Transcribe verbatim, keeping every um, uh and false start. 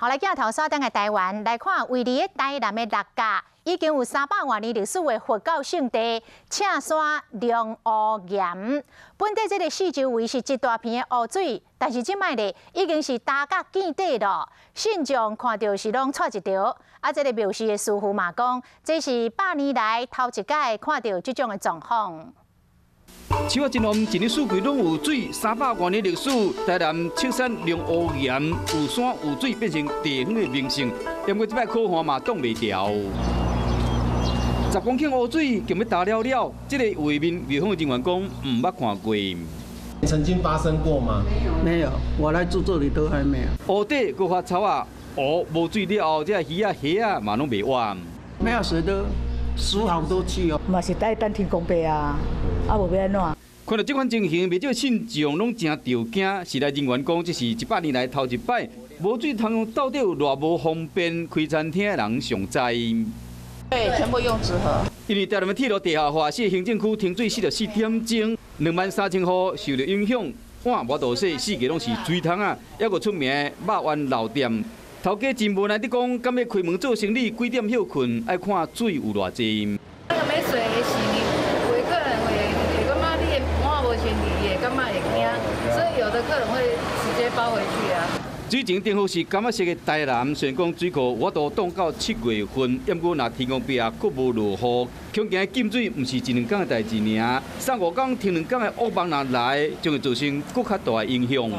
好，来，今日头先等下台湾来看，位于台南的六甲已经有三百多年历史的佛教圣地赤山龙湖岩。本地这个四周围是一大片的湖水，但是即卖咧已经是干到见底咯。信众看到是拢错一条。啊，这个庙事的师傅嘛讲，这是百年来头一摆看到这种的状况。 手啊，真红，一日四季拢有水，三百多年历史，台南赤山龙湖岩有山有水，变成地方的名胜。连过这摆苦旱嘛挡袂掉，十公顷湖水就要打了了。这个画面，庙方人员讲唔捌看过。曾经发生过吗？没有，我来住这里都还没有。湖底搁发潮啊，湖无水了后，这鱼啊虾啊嘛拢袂活。没有水的，十行都去哦。嘛是在等天公伯啊。 啊，无要安怎？看到这款情形，袂少信众拢真着惊。时代人员讲，这是一百年来头一摆，无水通用，到底有偌无方便？开餐厅的人上知。对，全部用纸盒。因为台南铁路地下化四行政区停水四十四点钟，两万三千户受到影响。碗无大洗，四个拢是水桶啊，还佫出名的肉丸老店。头家真无奈，你讲，敢要开门做生意，几点休困？爱看水有偌济。 水情正好是甘仔色的台南，虽然讲水库我都冻到七月份，不过若天公伯啊，阁无落雨，恐惊禁水唔是一两天的代志尔，三五天、天两天的恶梦若来，就会造成更较大的影响。